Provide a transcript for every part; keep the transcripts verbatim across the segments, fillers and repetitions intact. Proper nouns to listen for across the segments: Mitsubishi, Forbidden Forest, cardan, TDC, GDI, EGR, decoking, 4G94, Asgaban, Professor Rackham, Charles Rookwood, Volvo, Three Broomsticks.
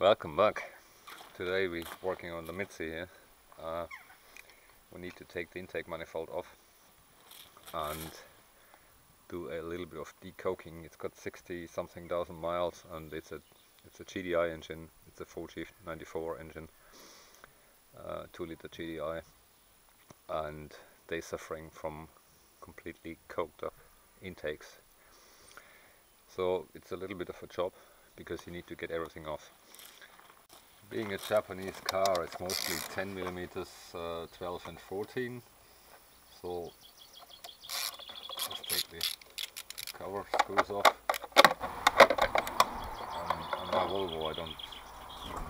Welcome back. Today we're working on the Mitsubishi here. Uh, we need to take the intake manifold off and do a little bit of decoking. It's got sixty something thousand miles and it's a it's a G D I engine. It's a four G ninety-four engine, uh, two liter G D I, and they're suffering from completely coked up intakes. So it's a little bit of a job because you need to get everything off. Being a Japanese car, it's mostly ten millimeters, uh, twelve and fourteen. So just take the cover screws off. On, on my Volvo, I don't even,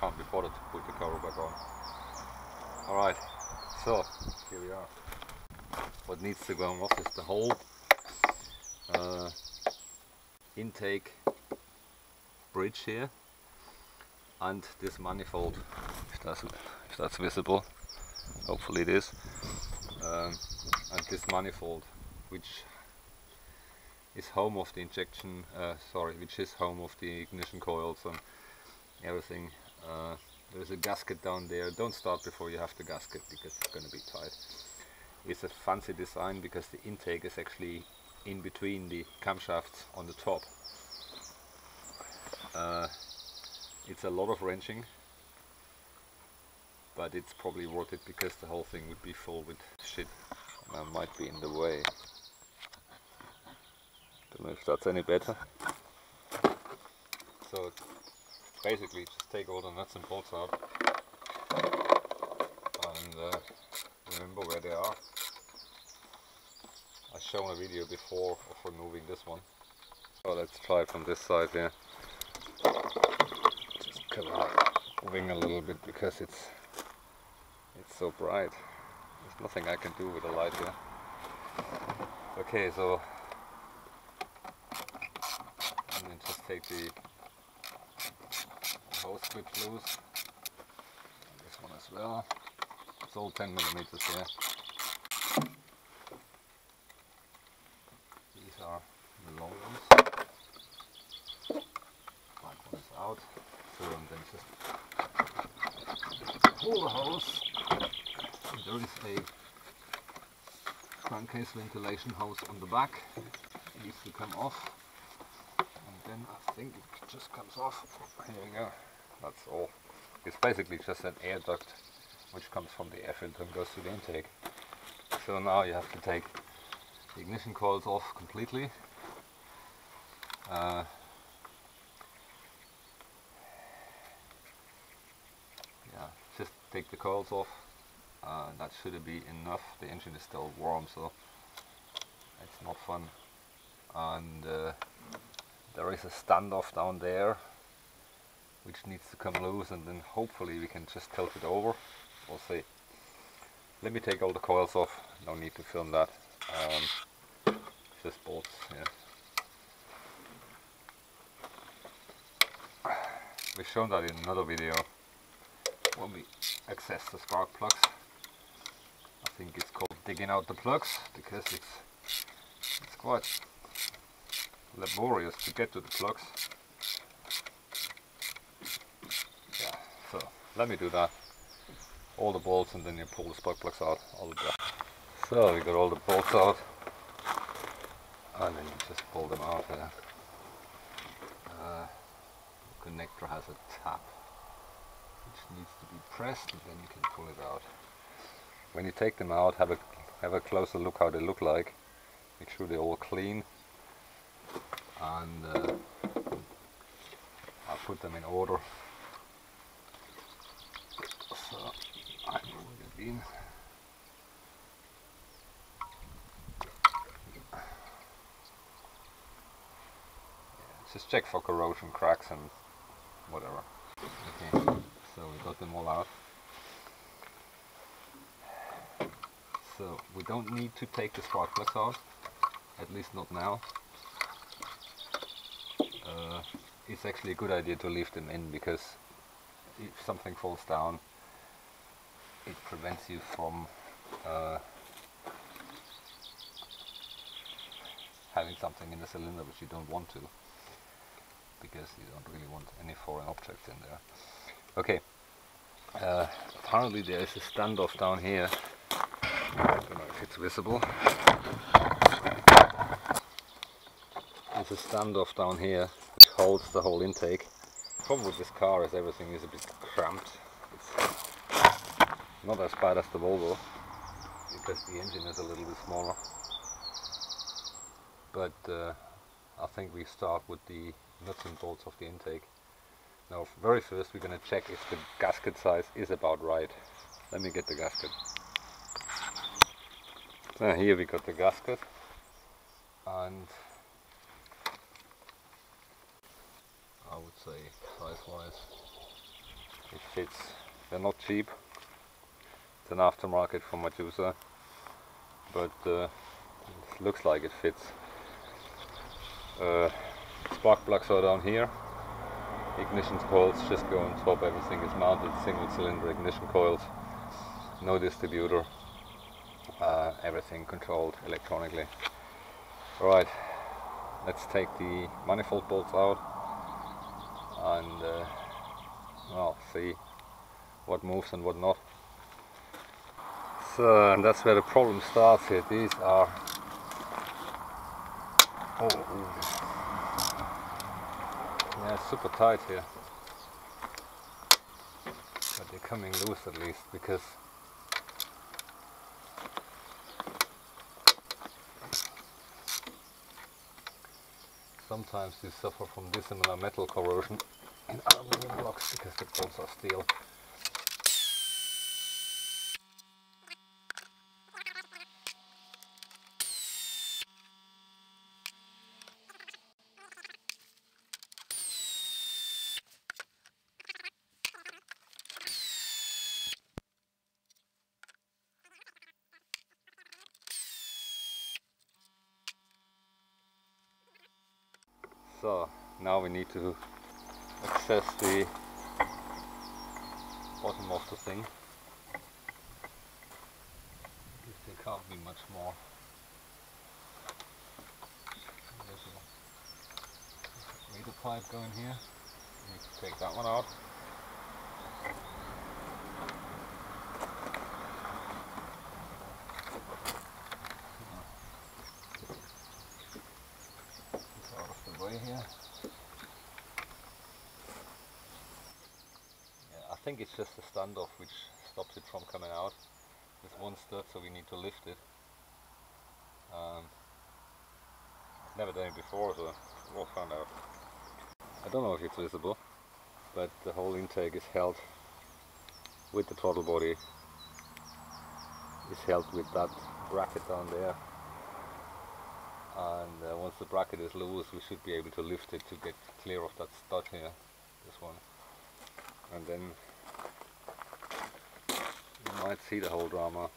can't be bothered to put the cover back on. All right, so here we are. What needs to go off is the whole uh, intake bridge here. And this manifold, if that's, if that's visible, hopefully it is, um, and this manifold, which is home of the injection, uh, sorry, which is home of the ignition coils and everything. Uh, there's a gasket down there. Don't start before you have the gasket because it's going to be tight. It's a fancy design because the intake is actually in between the camshafts on the top. Uh, It's a lot of wrenching, but it's probably worth it because the whole thing would be full with shit and I might be in the way. Don't know if that's any better. So basically just take all the nuts and bolts out and uh, remember where they are. I've shown a video before of removing this one. So let's try it from this side here. Wing a little bit because it's it's so bright. There's nothing I can do with the light here. Okay, so and then just take the hose clip loose. This one as well. It's all ten millimeters here. These are the long ones. Black one is out. So and then just pull the hose. There is a crankcase ventilation hose on the back. It needs to come off. And then I think it just comes off. Here we go. That's all. It's basically just an air duct which comes from the air filter and goes to the intake. So now you have to take the ignition coils off completely. Uh, Just take the coils off. Uh, that should be enough. The engine is still warm, so it's not fun. And uh, there is a standoff down there which needs to come loose, and then hopefully we can just tilt it over. We'll see. Let me take all the coils off. No need to film that. Um, just bolts. Yeah. We've shown that in another video. When we access the spark plugs, I think it's called digging out the plugs because it's it's quite laborious to get to the plugs. Yeah, so let me do that. All the bolts, and then you pull the spark plugs out. All the so we got all the bolts out, and then you just pull them out here. Uh, the connector has a tap. Which needs to be pressed, and then you can pull it out. When you take them out, have a have a closer look how they look like. Make sure they're all clean, and uh, I'll put them in order. So I move it in. Yeah, just check for corrosion, cracks, and whatever. Okay. So we got them all out. So we don't need to take the spark plugs out, at least not now. Uh, it's actually a good idea to leave them in because if something falls down, it prevents you from uh, having something in the cylinder which you don't want to. because you don't really want any foreign objects in there. Okay, uh, apparently there is a standoff down here. I don't know if it's visible. There's a standoff down here which holds the whole intake. The problem with this car is everything is a bit cramped. It's not as bad as the Volvo, because the engine is a little bit smaller. But uh, I think we start with the nuts and bolts of the intake. Now, very first we're going to check if the gasket size is about right. Let me get the gasket. So here we got the gasket, and I would say size-wise it fits. They're not cheap. It's an aftermarket from Mitsubishi, but uh, it looks like it fits. Uh, spark plugs are down here. Ignition coils just go on top. Everything is mounted. Single cylinder ignition coils. No distributor. Uh, everything controlled electronically. Alright, let's take the manifold bolts out and uh, well, see what moves and what not. So, and that's where the problem starts here. These are... Oh, yeah, it's super tight here. But they're coming loose at least, because sometimes you suffer from dissimilar metal corrosion in aluminum blocks because the bolts are steel. So now we need to access the bottom of the thing. There can't be much more visible. There's a reader pipe going here. We need to take that one out. I think it's just a standoff which stops it from coming out. There's one stud, so we need to lift it. Um, I've never done it before, so we'll find out. I don't know if it's visible, but the whole intake is held with the throttle body. It's held with that bracket down there. And uh, once the bracket is loose, we should be able to lift it to get clear of that stud here, this one. And then you might see the whole drama.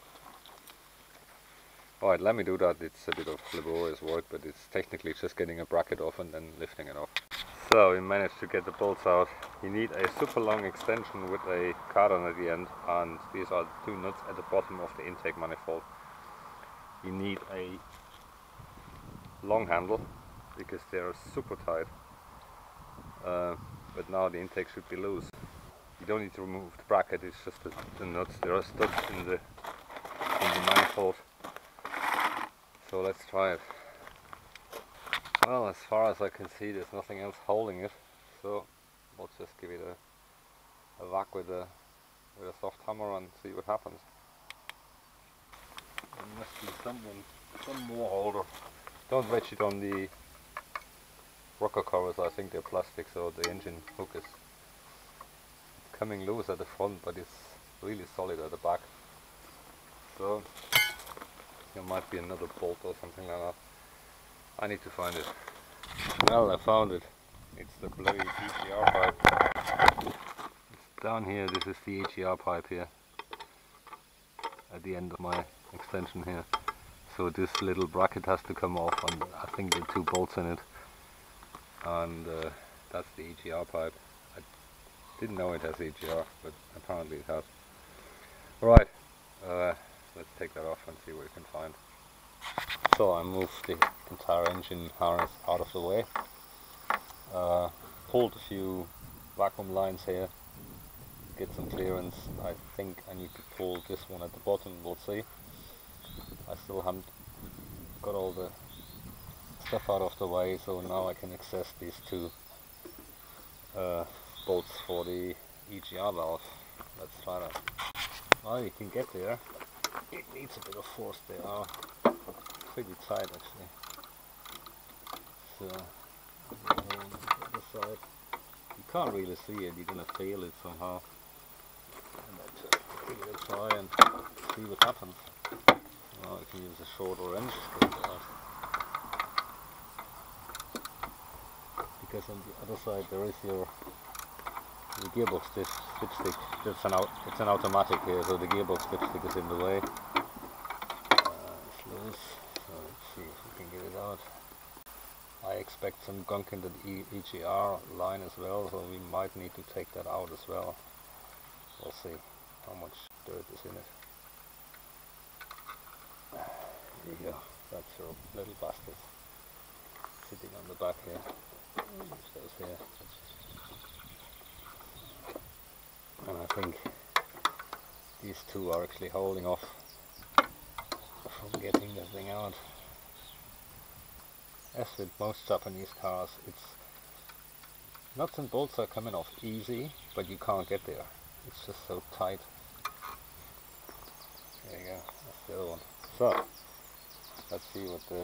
Alright, let me do that. It's a bit of laborious work, but it's technically just getting a bracket off and then lifting it off. So we managed to get the bolts out. You need a super long extension with a cardan at the end, and these are the two nuts at the bottom of the intake manifold. You need a long handle because they are super tight. Uh, but now the intake should be loose. You don't need to remove the bracket, it's just the, the nuts. There are studs in the, in the manifold. So let's try it. Well, as far as I can see, there's nothing else holding it. So we'll just give it a, a whack with a, with a soft hammer and see what happens. There must be someone, some more holder. Don't wedge it on the rocker covers. I think they're plastic, so the engine hook is coming loose at the front, but it's really solid at the back. So there might be another bolt or something like that. I need to find it. Well, I found it. It's the blue E G R pipe. It's down here. This is the E G R pipe here at the end of my extension here. So this little bracket has to come off, and I think there are two bolts in it. And uh, that's the E G R pipe. I didn't know it has E G R, but apparently it has. Right, uh, let's take that off and see what we can find. So I moved the entire engine harness out of the way. Uh, pulled a few vacuum lines here, get some clearance. I think I need to pull this one at the bottom, we'll see. I still haven't got all the stuff out of the way, so now I can access these two uh, bolts for the E G R valve. Let's try that. Now you can get there. It needs a bit of force, they are pretty tight actually. So, on the other side, you can't really see it, you're gonna feel it somehow. And let's give it a try and see what happens. Now I can use a short wrench for that. Because on the other side there is your the gearbox dipstick. That's an out, it's an automatic here, so the gearbox dipstick is in the way. Uh, it's loose, so let's see if we can get it out. I expect some gunk in the E G R line as well, so we might need to take that out as well. We'll see how much dirt is in it. There you go, that's your little bastard sitting on the back here. Those here. And I think these two are actually holding off from getting the thing out. As with most Japanese cars, it's nuts and bolts are coming off easy, but you can't get there. It's just so tight. There you go, that's the other one. So let's see what the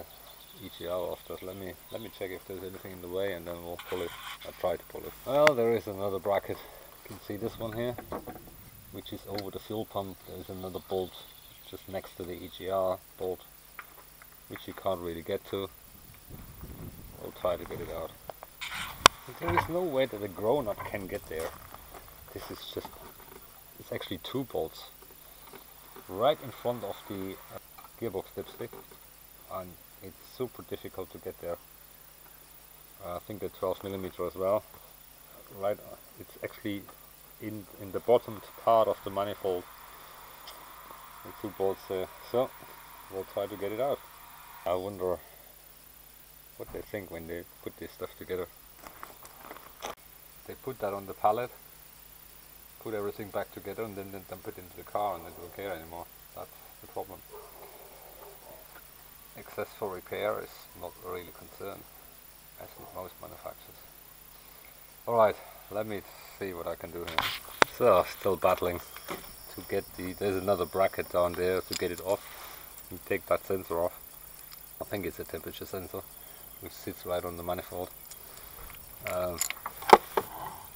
E G R off does. Let me let me check if there's anything in the way, and then we'll pull it. I'll try to pull it. Well, there is another bracket. Can see this one here, which is over the fuel pump. There's another bolt just next to the E G R bolt, which you can't really get to. We'll try to get it out. But there is no way that a grown-up can get there. This is just, it's actually two bolts right in front of the uh, gearbox dipstick, and it's super difficult to get there. uh, I think the twelve millimeter as well. Right, it's actually in in the bottom part of the manifold, the two bolts there. So we'll try to get it out. I wonder what they think when they put this stuff together. They put that on the pallet, put everything back together, and then, then dump it into the car, and they don't care anymore. That's the problem. Excess for repair is not really concerned, as with most manufacturers. Alright, let me see what I can do here. So, still battling to get the... There's another bracket down there to get it off. You take that sensor off. I think it's a temperature sensor, which sits right on the manifold. Um,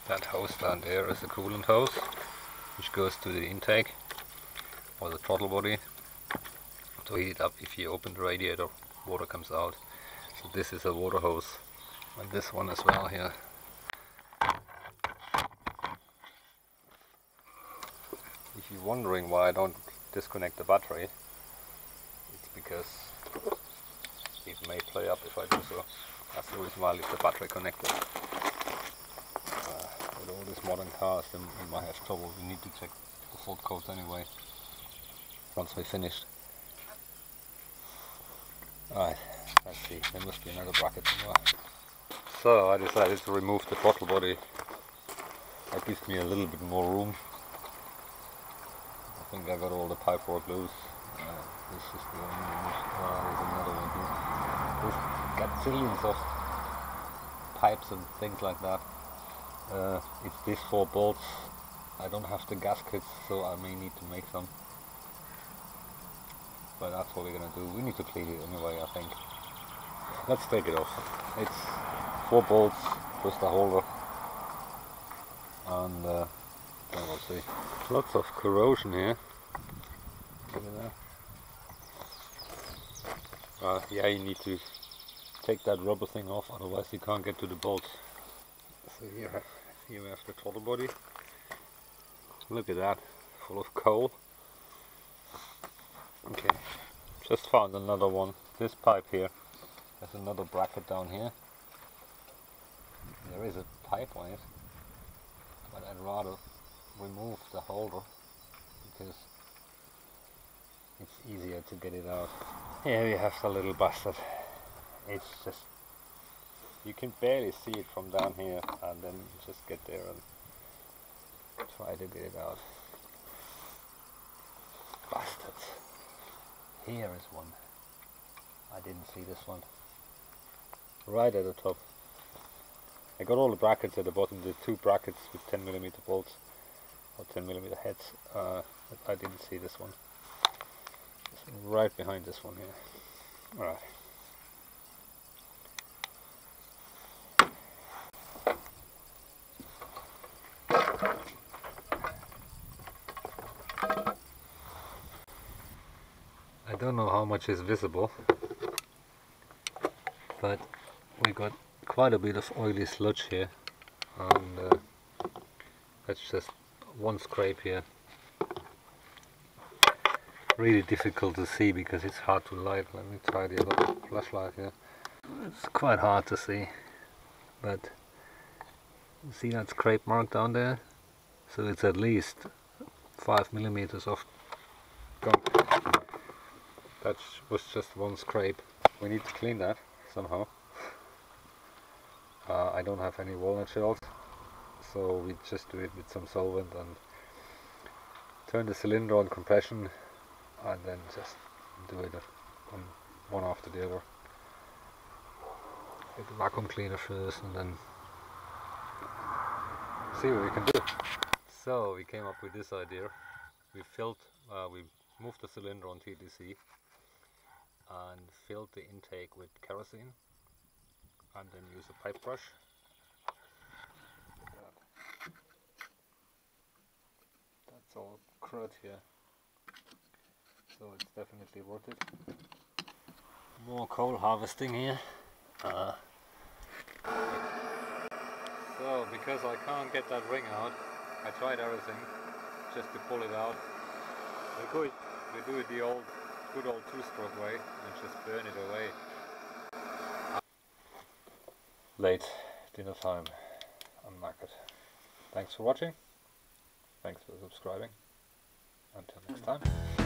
that hose down there is the coolant hose, which goes to the intake, or the throttle body, to heat it up. If you open the radiator, water comes out. So this is a water hose. And this one as well here. If you're wondering why I don't disconnect the battery, it's because it may play up if I do so. That's the reason why I leave the battery connected. Uh, with all these modern cars, they might have trouble. We need to check the fault codes anyway, once we finished. Alright, let's see, there must be another bracket somewhere. So I decided to remove the throttle body. That gives me a little bit more room. I think I got all the pipework loose. Uh, this is the only one. Uh, there's another one here. There's gazillions of pipes and things like that. Uh, it's these four bolts. I don't have the gaskets, so I may need to make some. But that's what we're gonna do. We need to clean it anyway, I think. Let's take it off. It's four bolts plus the holder, and uh, then we'll see. Lots of corrosion here. Look at that. Uh, yeah, you need to take that rubber thing off, otherwise you can't get to the bolts. So here, here we have the throttle body. Look at that, full of coal. Okay, just found another one. This pipe here, there's another bracket down here. There is a pipe on it, but I'd rather remove the holder because it's easier to get it out. Here we have the little bastard. It's just you can barely see it from down here, and then just get there and try to get it out. Bastards. Here is one. I didn't see this one. Right at the top. I got all the brackets at the bottom, the two brackets with ten millimeter bolts or ten millimeter heads. Uh, I didn't see this one. It's right behind this one here. Alright. I don't know how much is visible, but we got quite a bit of oily sludge here, and uh, that's just one scrape here. Really difficult to see because it's hard to light. Let me try the other flashlight here. It's quite hard to see, but you see that scrape mark down there? So it's at least five millimeters of gunk. That was just one scrape. We need to clean that somehow. Uh, I don't have any walnut shells, so we just do it with some solvent and turn the cylinder on compression, and then just do it on one after the other. Get the vacuum cleaner first, and then see what we can do. So we came up with this idea. We filled, uh, we moved the cylinder on T D C and filled the intake with kerosene, and then use a pipe brush. That's all crud here, so it's definitely worth it. More coal harvesting here. Uh, so because I can't get that ring out, I tried everything just to pull it out. We do it, we do it the old, good old two-stroke way and just burn it away. Late dinner time. I'm knackered. Thanks for watching. Thanks for subscribing. Until next time.